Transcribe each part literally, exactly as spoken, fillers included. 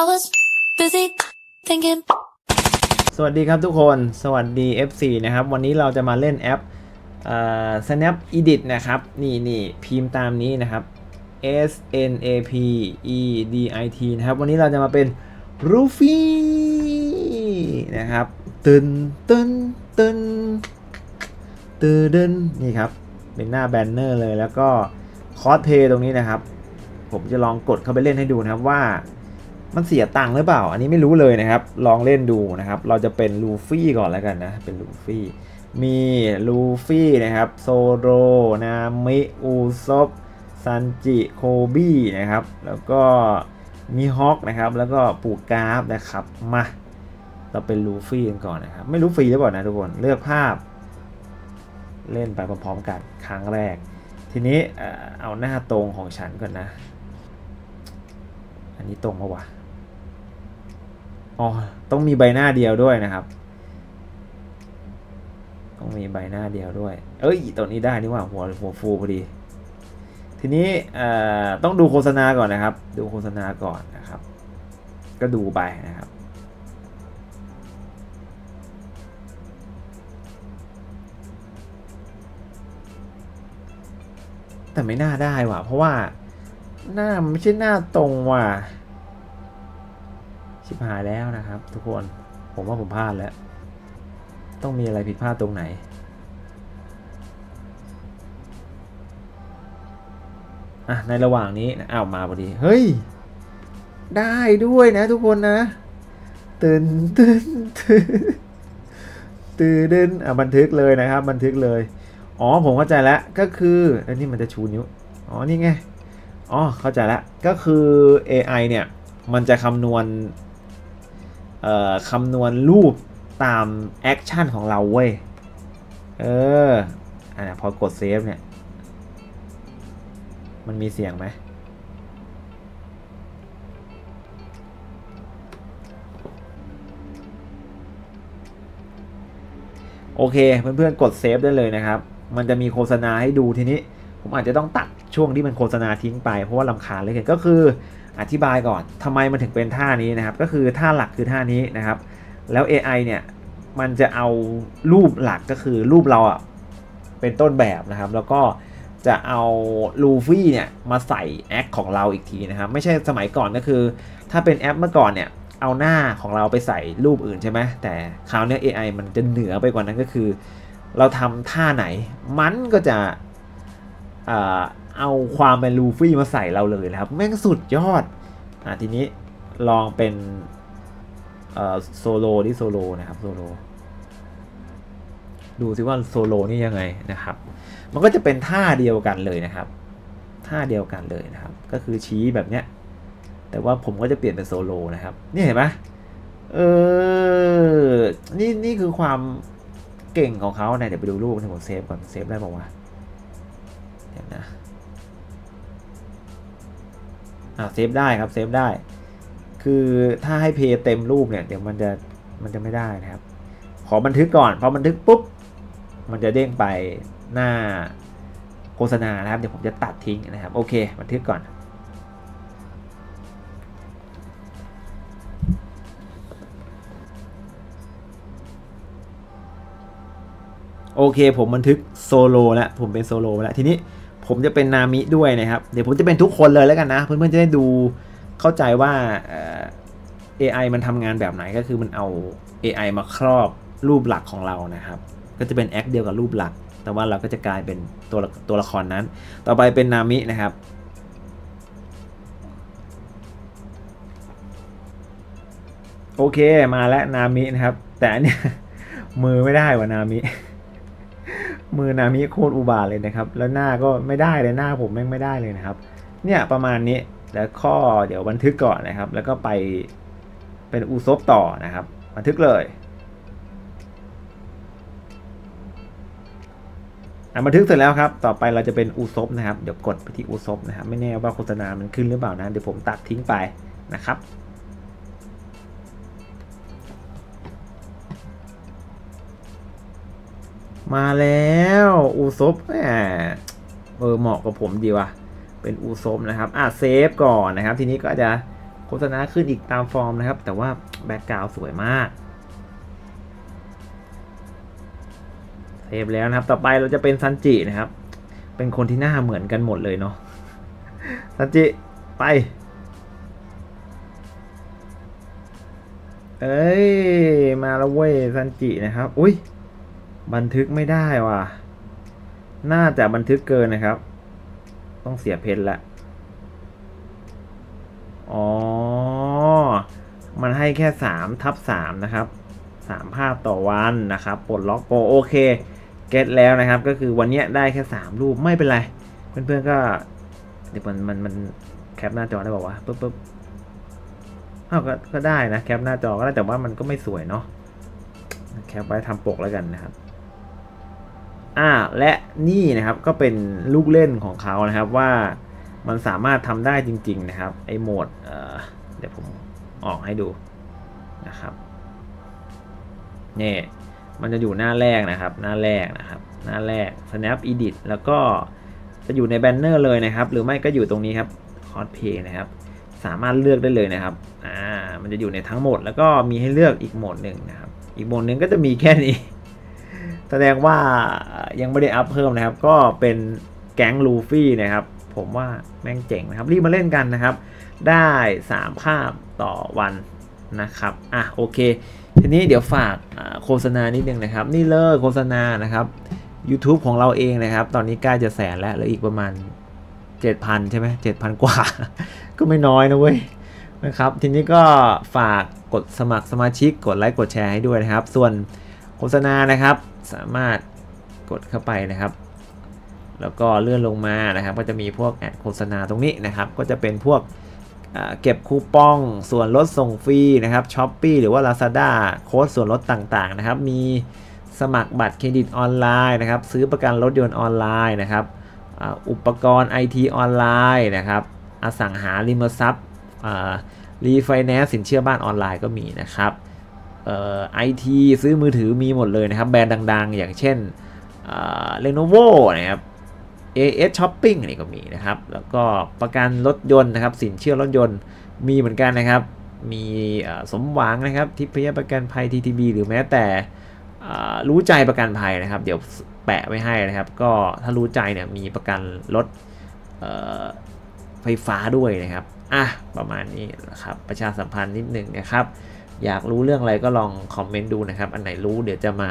I was busy thinking สวัสดีครับทุกคนสวัสดี เอฟ ซี นะครับวันนี้เราจะมาเล่นแอป Snap Edit นะครับนี่นี่พิมพ์ตามนี้นะครับ S N A P E D I T นะครับวันนี้เราจะมาเป็นรูฟี่นะครับตึนตึนตึนตึนนี่ครับเป็นหน้าแบนเนอร์เลยแล้วก็คอสเพย์ตรงนี้นะครับผมจะลองกดเข้าไปเล่นให้ดูนะครับว่ามันเสียตังค์หรือเปล่าอันนี้ไม่รู้เลยนะครับลองเล่นดูนะครับเราจะเป็นลูฟี่ก่อนแล้วกันนะเป็นลูฟี่มีลูฟี่นะครับโซโรนามิอูซบซันจิโคบี้นะครับแล้วก็มีฮอกนะครับแล้วก็ปูกราฟนะครับมาเราเป็นลูฟี่กันก่อนนะครับไม่รู้ฟรีหรือเปล่านะทุกคนเลือกภาพเล่นไปพร้อมๆกันครั้งแรกทีนี้เอาหน้าตรงของฉันก่อนนะอันนี้ตรงปะวะอ๋อต้องมีใบหน้าเดียวด้วยนะครับต้องมีใบหน้าเดียวด้วยเอ้ยตัวนี้ได้นี่ว่าหัวหัวฟูพอดีทีนี้ต้องดูโฆษณาก่อนนะครับดูโฆษณาก่อนนะครับก็ดูไปนะครับแต่ไม่น่าได้ว่ะเพราะว่าหน้าไม่ใช่หน้าตรงว่ะชิบหายแล้วนะครับทุกคนผมว่าผมพลาดแล้วต้องมีอะไรผิดพลาดตรงไหนอ่ะในระหว่างนี้อ้าวมาพอดีเฮ้ยได้ด้วยนะทุกคนนะตื่นตื่นตื่นตื่นเดินอ่ะบันทึกเลยนะครับบันทึกเลยอ๋อผมเข้าใจแล้วก็คืออันนี้มันจะชูนิ้วอ๋อนี่ไงอ๋อเข้าใจแล้วก็คือ เอ ไอ เนี่ยมันจะคำนวณเอ่อคำนวณรูปตามแอคชั่นของเราเว้ยเอออ่ะพอกดเซฟเนี่ยมันมีเสียงไหมโอเคเพื่อนๆกดเซฟได้เลยนะครับมันจะมีโฆษณาให้ดูทีนี้ผมอาจจะต้องตัดช่วงที่มันโฆษณาทิ้งไปเพราะว่าลำคาญเลยก็คืออธิบายก่อนทำไมมันถึงเป็นท่านี้นะครับก็คือท่าหลักคือท่านี้นะครับแล้ว เอ ไอ เนี่ยมันจะเอารูปหลักก็คือรูปเราอ่ะเป็นต้นแบบนะครับแล้วก็จะเอาลูฟี่เนี่ยมาใส่แอคของเราอีกทีนะครับไม่ใช่สมัยก่อนก็คือถ้าเป็นแอปเมื่อก่อนเนี่ยเอาหน้าของเราไปใส่รูปอื่นใช่ไหมแต่คราวนี้ เอ ไอ มันจะเหนือไปกว่านั้นก็คือเราทำท่าไหนมันก็จะเอาความเป็นลูฟี่มาใส่เราเลยนะครับแม่งสุดยอดอ่ะทีนี้ลองเป็นโซโลที่โซโลนะครับโซโลดูซิว่าโซโลนี่ยังไงนะครับมันก็จะเป็นท่าเดียวกันเลยนะครับท่าเดียวกันเลยนะครับก็คือชี้แบบเนี้ยแต่ว่าผมก็จะเปลี่ยนเป็นโซโลนะครับนี่เห็นไหมเออนี่นี่คือความเก่งของเขาเนี่ยเดี๋ยวไปดูรูปที่ผมเซฟก่อนเซฟได้บอกว่าเดี๋ยวนะอ่าเซฟได้ครับเซฟได้คือถ้าให้เพย์เต็มรูปเนี่ยเดี๋ยวมันจะมันจะไม่ได้นะครับขอบันทึกก่อนพอบันทึกปุ๊บมันจะเด้งไปหน้าโฆษณานะครับเดี๋ยวผมจะตัดทิ้งนะครับโอเคบันทึกก่อนโอเคผมบันทึกโซโลแล้วผมเป็นโซโลแล้วทีนี้ผมจะเป็นนามิด้วยนะครับเดี๋ยวผมจะเป็นทุกคนเลยแล้วกันนะเพื่อนๆจะได้ดูเข้าใจว่า เอ ไอ มันทำงานแบบไหนก็คือมันเอา เอ ไอ มาครอบรูปหลักของเรานะครับก็จะเป็นแอคเดียวกับรูปหลักแต่ว่าเราก็จะกลายเป็นตัวตัวละครนั้นต่อไปเป็นนามินะครับโอเคมาแล้วนามินะครับแต่อันนี้มือไม่ได้ว่ะนามิมือนามิโคตรอุบาทเลยนะครับแล้วหน้าก็ไม่ได้เลยหน้าผมแม่งไม่ได้เลยนะครับเนี่ยประมาณนี้แล้วข้อเดี๋ยวบันทึกก่อนนะครับแล้วก็ไปเป็นอูซบต่อนะครับบันทึกเลยอ่ะบันทึกเสร็จแล้วครับต่อไปเราจะเป็นอูซบนะครับเดี๋ยวกดไปที่อูซบนะครับไม่แน่ว่าโฆษณามันขึ้นหรือเปล่านะเดี๋ยวผมตัดทิ้งไปนะครับมาแล้วอูซบเนี่ยเออเหมาะกับผมดีว่ะเป็นอูซบนะครับอ่ะเซฟก่อนนะครับทีนี้ก็จะโฆ ษณาขึ้นอีกตามฟอร์มนะครับแต่ว่าแบ็กกราวด์สวยมากเซฟแล้วนะครับต่อไปเราจะเป็นซันจินะครับเป็นคนที่หน้าเหมือนกันหมดเลยเนาะซันจิไปเอ้ยมาแล้วเว้ยซันจินะครับอุ้ยบันทึกไม่ได้ว่ะน่าจะบันทึกเกินนะครับต้องเสียเพชรละอ๋อมันให้แค่สามทับสามนะครับสามภาพต่อวันนะครับปลดล็อกโปรโอเคเก็ตแล้วนะครับก็คือวันนี้ได้แค่สามรูปไม่เป็นไรเพื่อนๆก็เดี๋ยวมันมันมันแคปหน้าจอได้บอกว่าปึ๊บปึ๊บอ้าวก็ก็ได้นะแคปหน้าจอก็ได้แต่ว่ามันก็ไม่สวยเนาะแคปไว้ทำปกแล้วกันนะครับอ่าและนี่นะครับก็เป็นลูกเล่นของเขานะครับว่ามันสามารถทำได้จริงๆนะครับไอ้โหมด เอ่อ เดี๋ยวผมออกให้ดูนะครับนี่มันจะอยู่หน้าแรกนะครับหน้าแรกนะครับหน้าแรก Snap Edit แล้วก็จะอยู่ในแบนเนอร์เลยนะครับหรือไม่ก็อยู่ตรงนี้ครับ Cosplay นะครับสามารถเลือกได้เลยนะครับอ่ามันจะอยู่ในทั้งหมดแล้วก็มีให้เลือกอีกโหมดหนึ่งนะครับอีกโหมดหนึ่งก็จะมีแค่นี้แสดงว่ายังไม่ได้อัพเพิ่มนะครับก็เป็นแก๊งลูฟี่นะครับผมว่าแม่งเจ๋งนะครับรีบมาเล่นกันนะครับได้สามภาพต่อวันนะครับอ่ะโอเคทีนี้เดี๋ยวฝากโฆษณานิดนึงนะครับนี่เลิกโฆษณานะครับ YouTube ของเราเองนะครับตอนนี้ใกล้จะแสนแล้วเหลืออีกประมาณ เจ็ดพัน ใช่ไหม เจ็ดพัน กว่า ก็ไม่น้อยนะเว้ยนะครับทีนี้ก็ฝากกดสมัครสมาชิกกดไลค์กดแชร์ให้ด้วยนะครับส่วนโฆษณานะครับสามารถกดเข้าไปนะครับแล้วก็เลื่อนลงมานะครับก็จะมีพวกแอดโฆษณาตรงนี้นะครับก็จะเป็นพวกเก็บคูปองส่วนลดส่งฟรีนะครับ Shopee หรือว่า Lazada โค้ดส่วนลดต่างๆนะครับมีสมัครบัตรเครดิตออนไลน์นะครับซื้อประกันรถยนต์ออนไลน์นะครับอุปกรณ์ ไอ ที ออนไลน์นะครับอสังหาริมทรัพย์รีไฟแนนซ์สินเชื่อบ้านออนไลน์ก็มีนะครับเอ่อ ไอ ที ซื้อมือถือมีหมดเลยนะครับแบรนด์ดังๆอย่างเช่นเอ่อ Lenovo นะครับเอ เอส Shopping นี่ก็มีนะครับแล้วก็ประกันรถยนต์นะครับสินเชื่อรถยนต์มีเหมือนกันนะครับมีสมหวังนะครับทิพยประกันภัย ที ที บี หรือแม้แต่รู้ใจประกันภัยนะครับเดี๋ยวแปะไว้ให้นะครับก็ถ้ารู้ใจเนี่ยมีประกันรถไฟฟ้าด้วยนะครับอ่ะประมาณนี้นะครับประชาสัมพันธ์นิดนึงนะครับอยากรู้เรื่องอะไรก็ลองคอมเมนต์ดูนะครับอันไหนรู้เดี๋ยวจะมา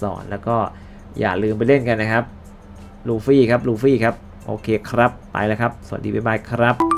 สอนแล้วก็อย่าลืมไปเล่นกันนะครับลูฟี่ครับลูฟี่ครับโอเคครับไปแล้วครับสวัสดีบ๊ายบายครับ